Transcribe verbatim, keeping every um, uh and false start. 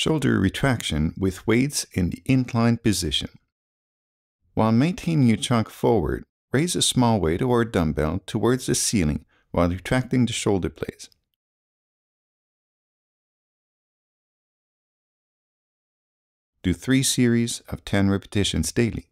shoulder retraction with weights in the inclined position. While maintaining your trunk forward, raise a small weight or a dumbbell towards the ceiling while retracting the shoulder blades. Do three series of ten repetitions daily.